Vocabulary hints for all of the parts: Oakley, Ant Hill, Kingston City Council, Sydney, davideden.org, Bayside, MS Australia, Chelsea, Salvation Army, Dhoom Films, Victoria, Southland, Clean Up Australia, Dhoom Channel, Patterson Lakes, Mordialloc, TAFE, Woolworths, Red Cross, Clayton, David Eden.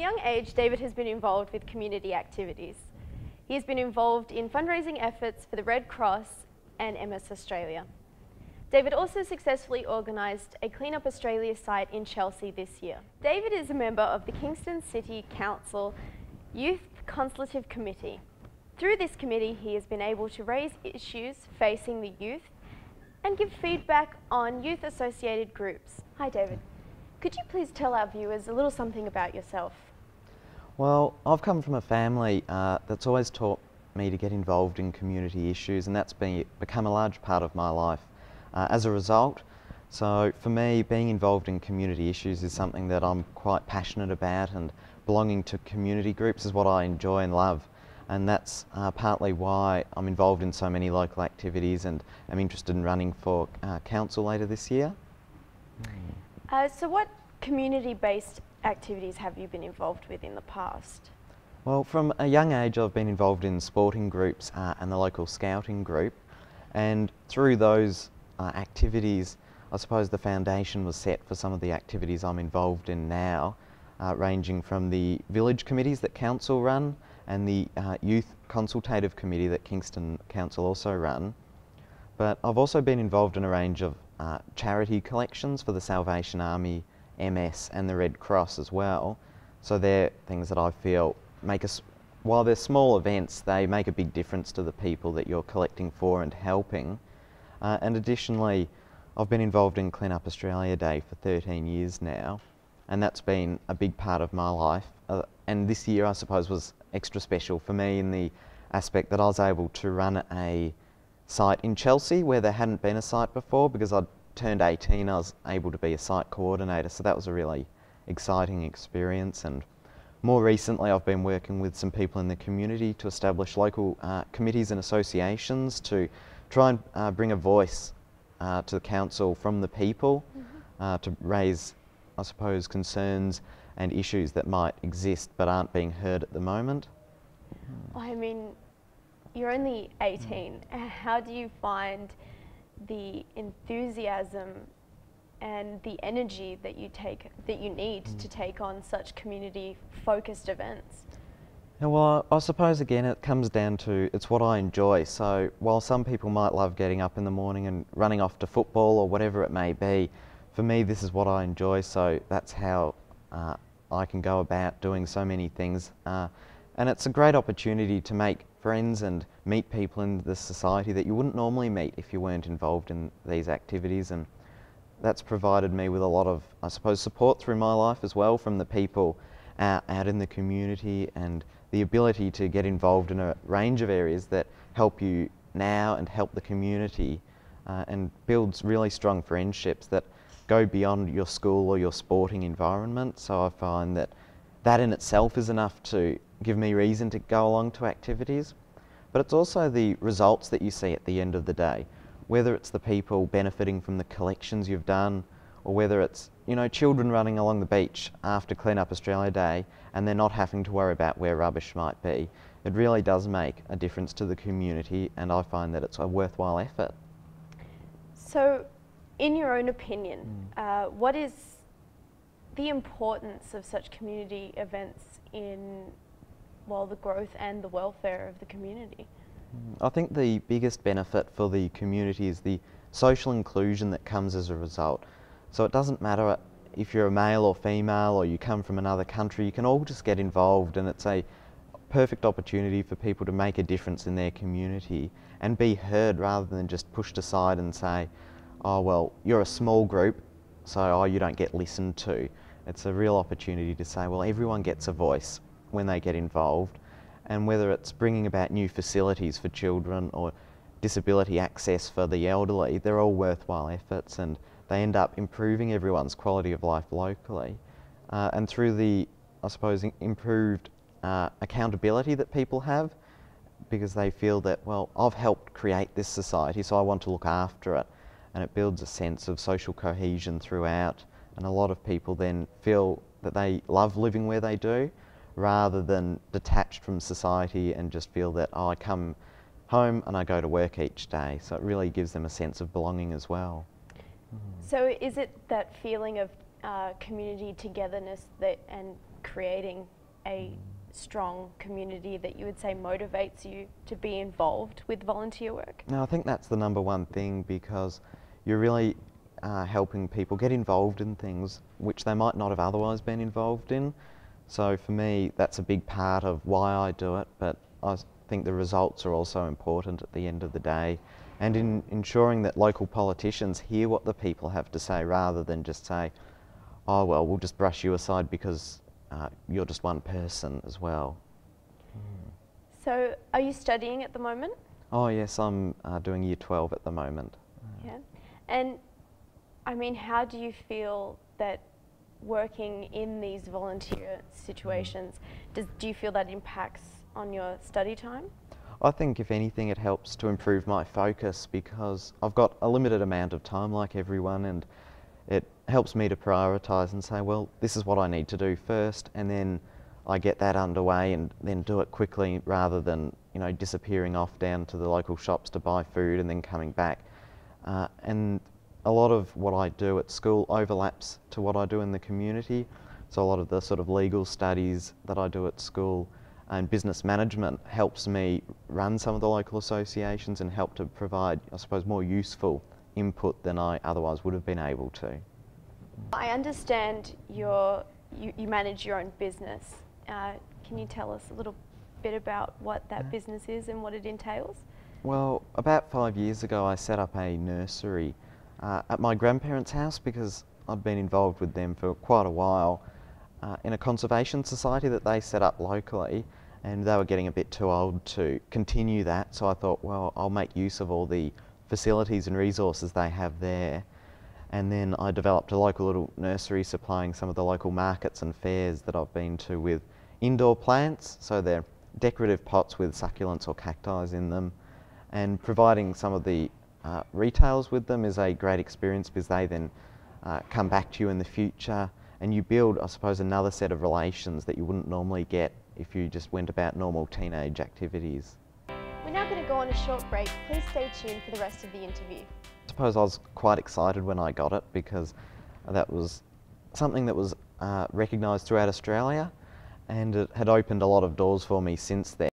young age, David has been involved with community activities. He has been involved in fundraising efforts for the Red Cross and MS Australia. David also successfully organised a Clean Up Australia site in Chelsea this year. David is a member of the Kingston City Council Youth Consultative Committee. Through this committee, he has been able to raise issues facing the youth and give feedback on youth-associated groups. Hi David, could you please tell our viewers a little something about yourself? Well, I've come from a family that's always taught me to get involved in community issues, and that's become a large part of my life. As a result, so for me, being involved in community issues is something that I'm quite passionate about, and belonging to community groups is what I enjoy and love, and that's partly why I'm involved in so many local activities and I'm interested in running for council later this year. So what community-based activities have you been involved with in the past? Well, from a young age I've been involved in sporting groups and the local scouting group, and through those activities, I suppose the foundation was set for some of the activities I'm involved in now, ranging from the village committees that council run and the youth consultative committee that Kingston Council also run. But I've also been involved in a range of charity collections for the Salvation Army, MS and the Red Cross as well. So they're things that I feel make us, while they're small events, they make a big difference to the people that you're collecting for and helping. And additionally, I've been involved in Clean Up Australia Day for 13 years now, and that's been a big part of my life. And this year, I suppose, was extra special for me in the aspect that I was able to run a site in Chelsea where there hadn't been a site before. Because I'd turned 18, I was able to be a site coordinator, so that was a really exciting experience. And more recently, I've been working with some people in the community to establish local committees and associations to try and bring a voice to the council from the people, to raise, I suppose, concerns and issues that might exist but aren't being heard at the moment. I mean, you're only 18. How do you find the enthusiasm and the energy that you need to take on such community-focused events? And well, I suppose again it comes down to it's what I enjoy. So while some people might love getting up in the morning and running off to football or whatever it may be, for me this is what I enjoy. So that's how I can go about doing so many things. And it's a great opportunity to make friends and meet people in the society that you wouldn't normally meet if you weren't involved in these activities. And that's provided me with a lot of, I suppose, support through my life as well from the people out in the community, and the ability to get involved in a range of areas that help you now and help the community, and builds really strong friendships that go beyond your school or your sporting environment. So I find that that in itself is enough to give me reason to go along to activities. But it's also the results that you see at the end of the day, whether it's the people benefiting from the collections you've done, or whether it's, you know, children running along the beach after Clean Up Australia Day and they're not having to worry about where rubbish might be. It really does make a difference to the community, and I find that it's a worthwhile effort. So, in your own opinion, what is the importance of such community events in, well, the growth and the welfare of the community? I think the biggest benefit for the community is the social inclusion that comes as a result. So it doesn't matter if you're a male or female or you come from another country, you can all just get involved, and it's a perfect opportunity for people to make a difference in their community and be heard rather than just pushed aside and say, oh well, you're a small group, so you don't get listened to. It's a real opportunity to say, well, everyone gets a voice when they get involved. And whether it's bringing about new facilities for children or disability access for the elderly, they're all worthwhile efforts, and they end up improving everyone's quality of life locally. And through the, I suppose, improved accountability that people have, because they feel that, well, I've helped create this society, so I want to look after it. And it builds a sense of social cohesion throughout, and a lot of people then feel that they love living where they do, rather than detached from society and just feel that, oh, I come home and I go to work each day. So it really gives them a sense of belonging as well. So is it that feeling of community togetherness that, and creating a strong community that you would say motivates you to be involved with volunteer work? No, I think that's the number one thing, because you're really helping people get involved in things which they might not have otherwise been involved in. So for me, that's a big part of why I do it, but I think the results are also important at the end of the day, and in ensuring that local politicians hear what the people have to say rather than just say, oh well, we'll just brush you aside because you're just one person as well. So are you studying at the moment? Oh yes, I'm doing year 12 at the moment. Yeah. And I mean, how do you feel that working in these volunteer situations, do you feel that impacts on your study time? I think if anything it helps to improve my focus, because I've got a limited amount of time like everyone, and it helps me to prioritise and say, well, this is what I need to do first, and then I get that underway and then do it quickly, rather than, you know, disappearing off down to the local shops to buy food and then coming back. And a lot of what I do at school overlaps to what I do in the community, so a lot of the sort of legal studies that I do at school and business management helps me run some of the local associations and help to provide, I suppose, more useful input than I otherwise would have been able to. I understand you manage your own business. Can you tell us a little bit about what that business is and what it entails? Well, about 5 years ago I set up a nursery at my grandparents' house, because I'd been involved with them for quite a while in a conservation society that they set up locally, and they were getting a bit too old to continue that, so I thought, well, I'll make use of all the facilities and resources they have there. And then I developed a local little nursery supplying some of the local markets and fairs that I've been to with indoor plants, so they're decorative pots with succulents or cacti in them, and providing some of the retails with them is a great experience, because they then come back to you in the future, and you build, I suppose, another set of relations that you wouldn't normally get if you just went about normal teenage activities. We're now going to go on a short break. Please stay tuned for the rest of the interview. I suppose I was quite excited when I got it, because that was something that was recognised throughout Australia, and it had opened a lot of doors for me since then.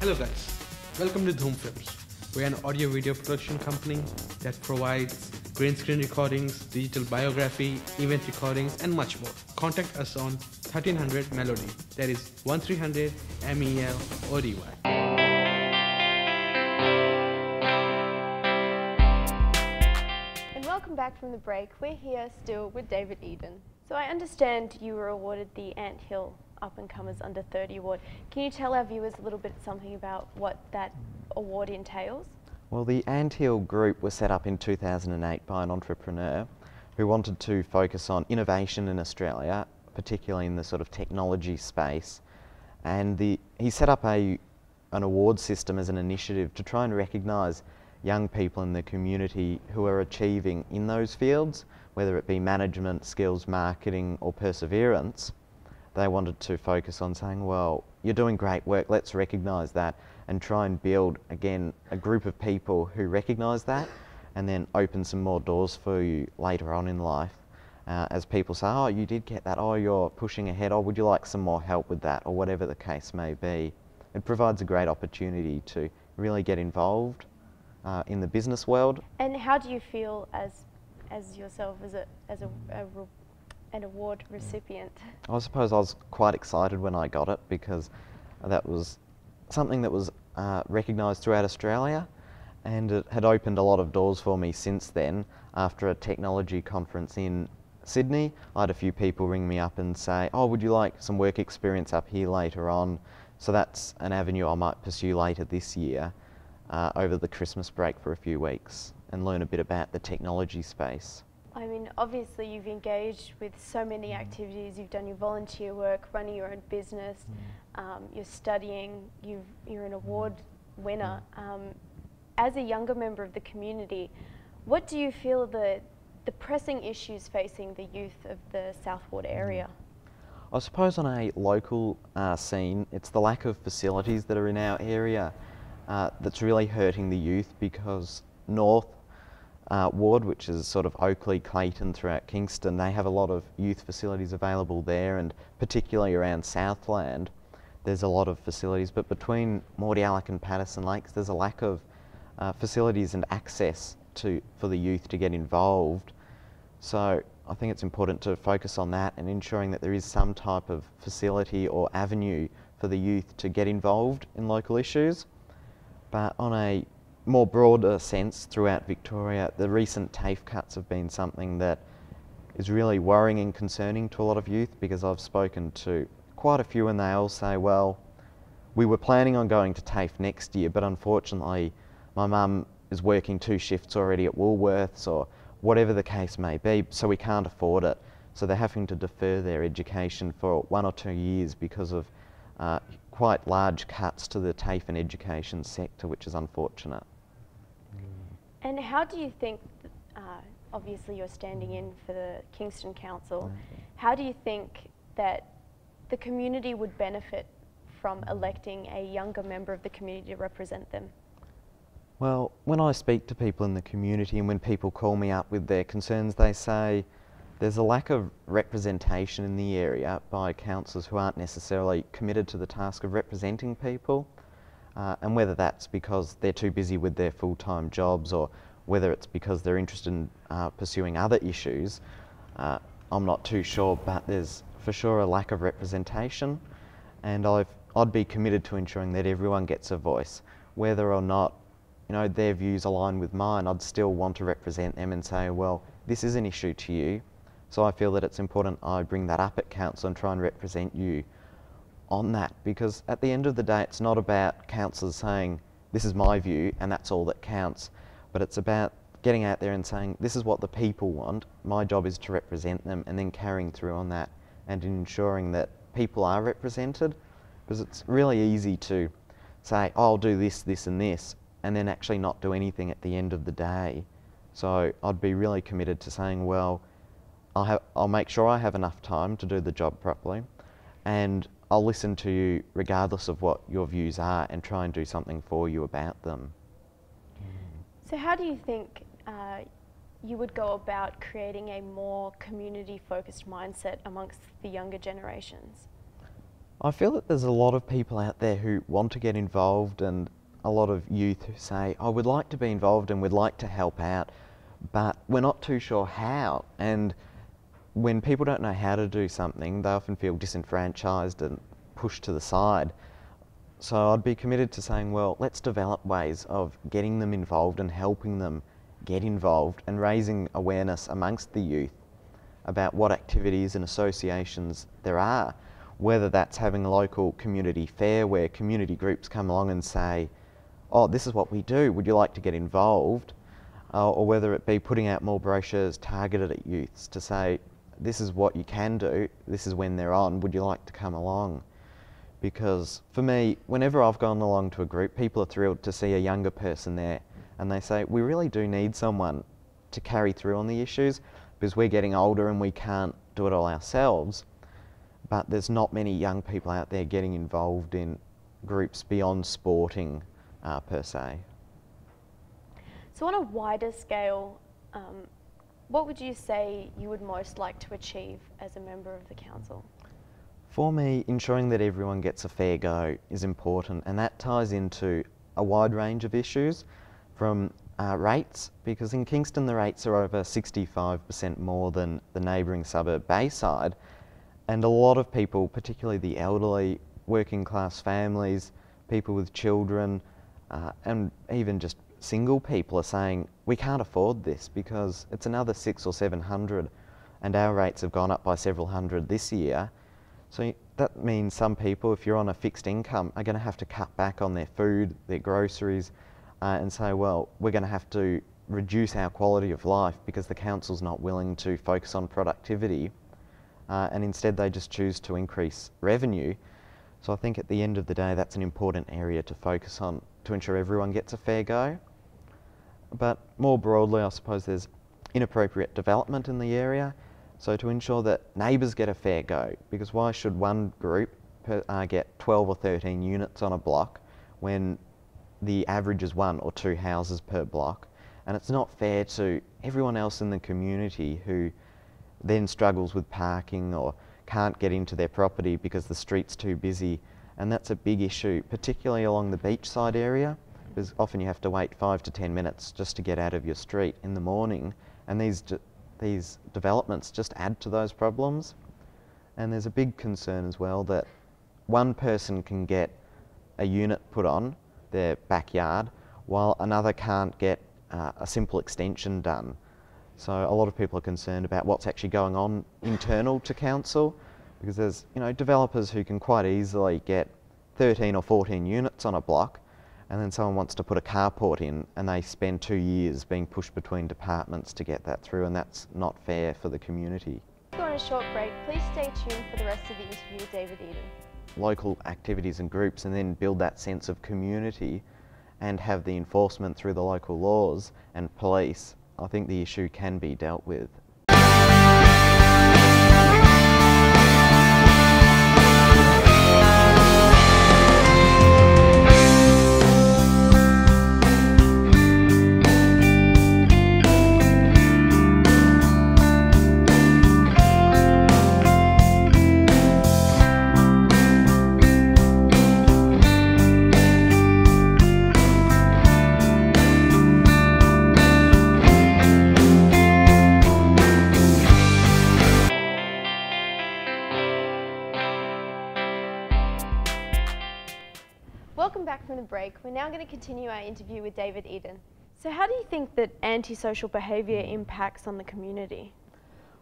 Hello guys, welcome to Dhoom Films. We're an audio video production company that provides green screen recordings, digital biography, event recordings and much more. Contact us on 1300 Melody, that is 1300 MELODY. Welcome back from the break. We're here still with David Eden. So I understand you were awarded the Ant Hill Up and Comers Under 30 Award. Can you tell our viewers a little bit something about what that award entails? Well, the Ant Hill group was set up in 2008 by an entrepreneur who wanted to focus on innovation in Australia, particularly in the sort of technology space. And he set up an award system as an initiative to try and recognise young people in the community who are achieving in those fields, whether it be management, skills, marketing or perseverance. They wanted to focus on saying, well, you're doing great work, let's recognise that, and try and build, again, a group of people who recognise that, and then open some more doors for you later on in life, as people say, oh, you did get that, oh, you're pushing ahead, oh, would you like some more help with that, or whatever the case may be. It provides a great opportunity to really get involved in the business world. And how do you feel as yourself as an award recipient? I suppose I was quite excited when I got it, because that was something that was recognised throughout Australia, and it had opened a lot of doors for me since then. After a technology conference in Sydney, I had a few people ring me up and say, oh, would you like some work experience up here later on? So that's an avenue I might pursue later this year, over the Christmas break for a few weeks, and learn a bit about the technology space. I mean, obviously you've engaged with so many activities. You've done your volunteer work, running your own business, you're studying, you're an award winner. As a younger member of the community, what do you feel the pressing issues facing the youth of the Southward area? I suppose on a local scene, it's the lack of facilities that are in our area. That's really hurting the youth, because north ward, which is sort of Oakley, Clayton, throughout Kingston. They have a lot of youth facilities available there, and particularly around Southland, there's a lot of facilities. But between Mordialloc and Patterson Lakes, there's a lack of facilities and access for the youth to get involved. So I think it's important to focus on that and ensuring that there is some type of facility or avenue for the youth to get involved in local issues. But on a more broader sense, throughout Victoria, the recent TAFE cuts have been something that is really worrying and concerning to a lot of youth, because I've spoken to quite a few and they all say, well, we were planning on going to TAFE next year, but unfortunately my mum is working 2 shifts already at Woolworths or whatever the case may be, so we can't afford it. So they're having to defer their education for 1 or 2 years because of quite large cuts to the TAFE and education sector, which is unfortunate. And how do you think, obviously you're standing in for the Kingston Council, how do you think that the community would benefit from electing a younger member of the community to represent them? Well, when I speak to people in the community and when people call me up with their concerns, they say there's a lack of representation in the area by councillors who aren't necessarily committed to the task of representing people, and whether that's because they're too busy with their full-time jobs or whether it's because they're interested in pursuing other issues, I'm not too sure, but there's for sure a lack of representation, and I'd be committed to ensuring that everyone gets a voice, whether or not their views align with mine. I'd still want to represent them and say, well, this is an issue to you, so I feel that it's important I bring that up at council and try and represent you on that, because at the end of the day, it's not about councillors saying, this is my view and that's all that counts, but it's about getting out there and saying, this is what the people want, my job is to represent them, and then carrying through on that and ensuring that people are represented, because it's really easy to say, oh, I'll do this, this and this, and then actually not do anything at the end of the day. So I'd be really committed to saying, well, I'll make sure I have enough time to do the job properly, and I'll listen to you regardless of what your views are and try and do something for you about them. So how do you think you would go about creating a more community-focused mindset amongst the younger generations? I feel that there's a lot of people out there who want to get involved, and a lot of youth who say, I would like to be involved and would like to help out, but we're not too sure how. And when people don't know how to do something, they often feel disenfranchised and pushed to the side. So I'd be committed to saying, well, let's develop ways of getting them involved and helping them get involved and raising awareness amongst the youth about what activities and associations there are, whether that's having a local community fair where community groups come along and say, oh, this is what we do, would you like to get involved? Or whether it be putting out more brochures targeted at youths to say, this is what you can do, this is when they're on, would you like to come along? Because for me, whenever I've gone along to a group, people are thrilled to see a younger person there, and they say, we really do need someone to carry through on the issues, because we're getting older and we can't do it all ourselves. But there's not many young people out there getting involved in groups beyond sporting, per se. So on a wider scale, what would you say you would most like to achieve as a member of the council? For me, ensuring that everyone gets a fair go is important, and that ties into a wide range of issues, from rates, because in Kingston the rates are over 65% more than the neighbouring suburb Bayside, and a lot of people, particularly the elderly, working class families, people with children, and even just single people are saying, we can't afford this because it's another 600 or 700, and our rates have gone up by several hundred this year. So that means some people, if you're on a fixed income, are going to have to cut back on their food, their groceries, and say, well, we're going to have to reduce our quality of life because the council's not willing to focus on productivity, and instead they just choose to increase revenue. So I think at the end of the day, that's an important area to focus on to ensure everyone gets a fair go. But more broadly, I suppose there's inappropriate development in the area. So to ensure that neighbours get a fair go, because why should one group get 12 or 13 units on a block when the average is 1 or 2 houses per block? And it's not fair to everyone else in the community who then struggles with parking or can't get into their property because the street's too busy. And that's a big issue, particularly along the beachside area, because often you have to wait 5 to 10 minutes just to get out of your street in the morning. And these developments just add to those problems. And there's a big concern as well that one person can get a unit put on their backyard while another can't get a simple extension done. So a lot of people are concerned about what's actually going on internal to council, because there's, you know, developers who can quite easily get 13 or 14 units on a block, and then someone wants to put a carport in and they spend 2 years being pushed between departments to get that through, and that's not fair for the community. Go on a short break, please stay tuned for the rest of the interview with David Eden. Local activities and groups, and then build that sense of community and have the enforcement through the local laws and police, I think the issue can be dealt with. We're now going to continue our interview with David Eden. So how do you think that antisocial behaviour impacts on the community?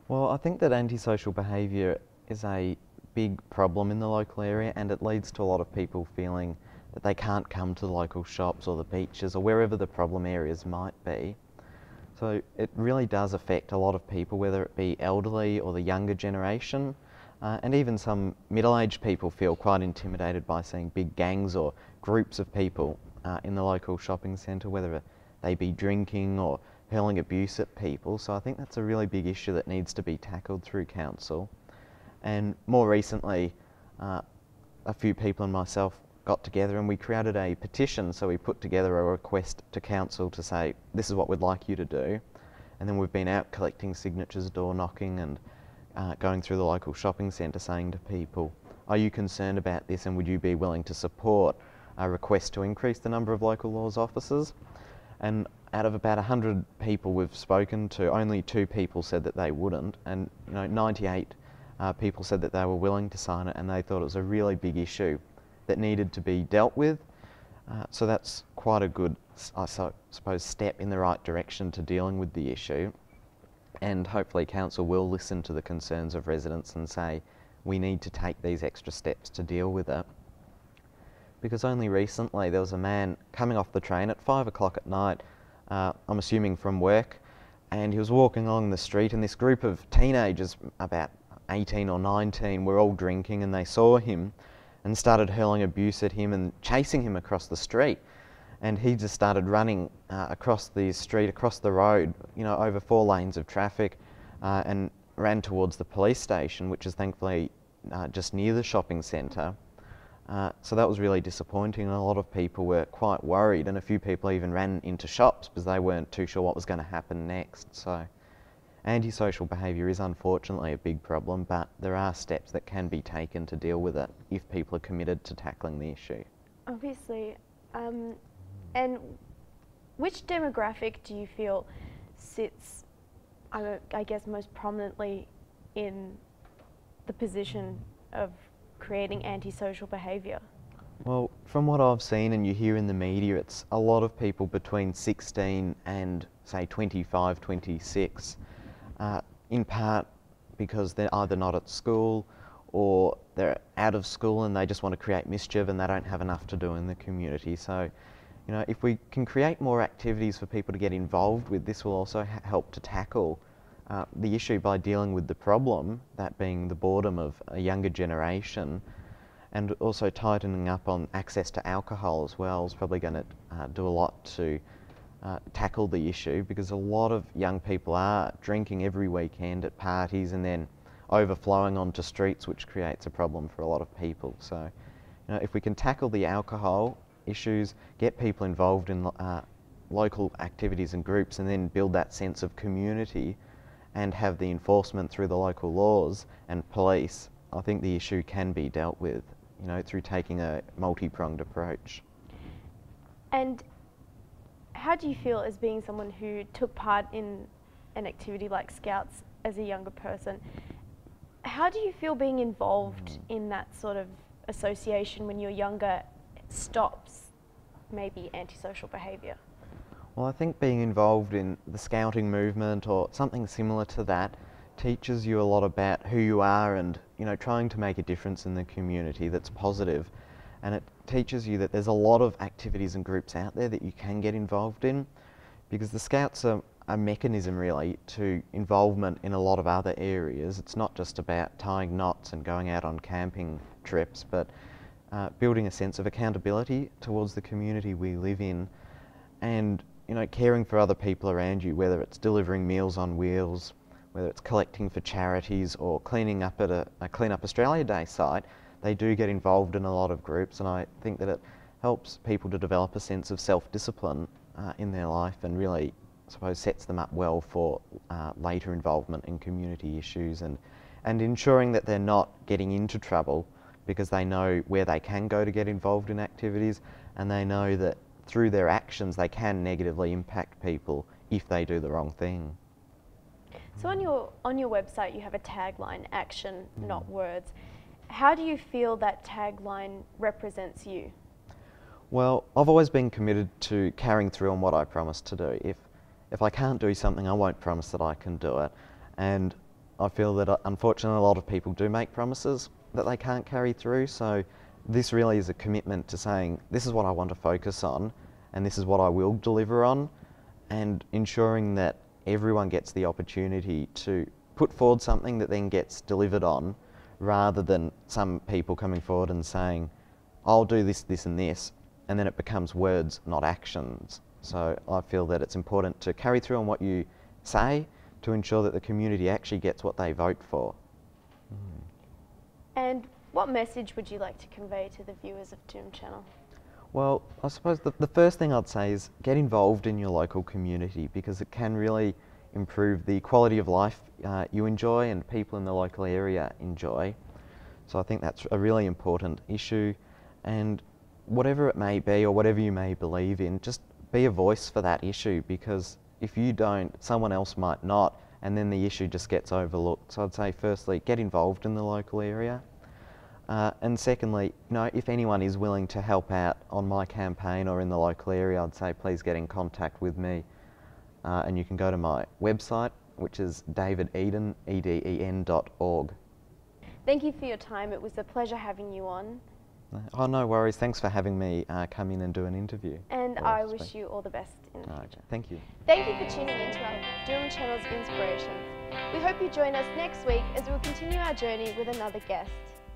Well, I think that antisocial behaviour is a big problem in the local area, and it leads to a lot of people feeling that they can't come to the local shops or the beaches or wherever the problem areas might be. So it really does affect a lot of people, whether it be elderly or the younger generation. And even some middle-aged people feel quite intimidated by seeing big gangs or groups of people in the local shopping centre, whether they be drinking or hurling abuse at people. So I think that's a really big issue that needs to be tackled through council. And more recently, a few people and myself got together and we created a petition. So we put together a request to council to say, this is what we'd like you to do. And then we've been out collecting signatures, door knocking, and going through the local shopping centre saying to people, are you concerned about this and would you be willing to support a request to increase the number of local laws officers? And out of about 100 people we've spoken to, only 2 people said that they wouldn't, and you know, 98 people said that they were willing to sign it, and they thought it was a really big issue that needed to be dealt with. So that's quite a good, I suppose, step in the right direction to dealing with the issue. And hopefully council will listen to the concerns of residents and say, we need to take these extra steps to deal with it. Because only recently there was a man coming off the train at 5 o'clock at night, I'm assuming from work, and he was walking along the street, and this group of teenagers, about 18 or 19, were all drinking, and they saw him and started hurling abuse at him and chasing him across the street. And he just started running across the street, across the road, you know, over 4 lanes of traffic, and ran towards the police station, which is thankfully just near the shopping centre. So that was really disappointing, and a lot of people were quite worried, and a few people even ran into shops because they weren't too sure what was going to happen next. So antisocial behaviour is unfortunately a big problem, but there are steps that can be taken to deal with it if people are committed to tackling the issue. Obviously. And which demographic do you feel sits, I guess, most prominently in the position of creating antisocial behaviour? Well, from what I've seen and you hear in the media, it's a lot of people between 16 and, say, 25, 26, in part because they're either not at school or they're out of school and they just want to create mischief and they don't have enough to do in the community. So, you know, if we can create more activities for people to get involved with, this will also help to tackle the issue by dealing with the problem, that being the boredom of a younger generation, and also tightening up on access to alcohol as well is probably going to do a lot to tackle the issue, because a lot of young people are drinking every weekend at parties and then overflowing onto streets, which creates a problem for a lot of people. So, you know, if we can tackle the alcohol issues, get people involved in local activities and groups, and then build that sense of community and have the enforcement through the local laws and police, I think the issue can be dealt with, you know, through taking a multi-pronged approach. And how do you feel as being someone who took part in an activity like Scouts as a younger person? How do you feel being involved in that sort of association when you're younger stops maybe antisocial behaviour? Well, I think being involved in the scouting movement or something similar to that teaches you a lot about who you are and, you know, trying to make a difference in the community that's positive. And it teaches you that there's a lot of activities and groups out there that you can get involved in, because the Scouts are a mechanism really to involvement in a lot of other areas. It's not just about tying knots and going out on camping trips, but building a sense of accountability towards the community we live in, and, you know, caring for other people around you, whether it's delivering meals on wheels, whether it's collecting for charities or cleaning up at a Clean Up Australia Day site. They do get involved in a lot of groups, and I think that it helps people to develop a sense of self-discipline in their life, and really, I suppose, sets them up well for later involvement in community issues, and ensuring that they're not getting into trouble, because they know where they can go to get involved in activities, and they know that through their actions they can negatively impact people if they do the wrong thing. So on your website you have a tagline, action, not words. How do you feel that tagline represents you? Well, I've always been committed to carrying through on what I promise to do. If I can't do something, I won't promise that I can do it. And I feel that, unfortunately, a lot of people do make promises that they can't carry through. So this really is a commitment to saying, this is what I want to focus on, and this is what I will deliver on, and ensuring that everyone gets the opportunity to put forward something that then gets delivered on, rather than some people coming forward and saying, I'll do this, this and this, and then it becomes words, not actions. So I feel that it's important to carry through on what you say to ensure that the community actually gets what they vote for. And what message would you like to convey to the viewers of Dhoom Channel? Well, I suppose the first thing I'd say is get involved in your local community, because it can really improve the quality of life you enjoy and people in the local area enjoy. So I think that's a really important issue, and whatever it may be or whatever you may believe in, just be a voice for that issue, because if you don't, someone else might not, and then the issue just gets overlooked. So I'd say firstly, get involved in the local area, and secondly, you know, if anyone is willing to help out on my campaign or in the local area, I'd say please get in contact with me. And you can go to my website, which is davideden.org. Thank you for your time. It was a pleasure having you on. Oh, no worries. Thanks for having me come in and do an interview. And I wish you all the best in the future. Thank you. Thank you for tuning in to our Dhoom Channel's Inspirations. We hope you join us next week as we'll continue our journey with another guest.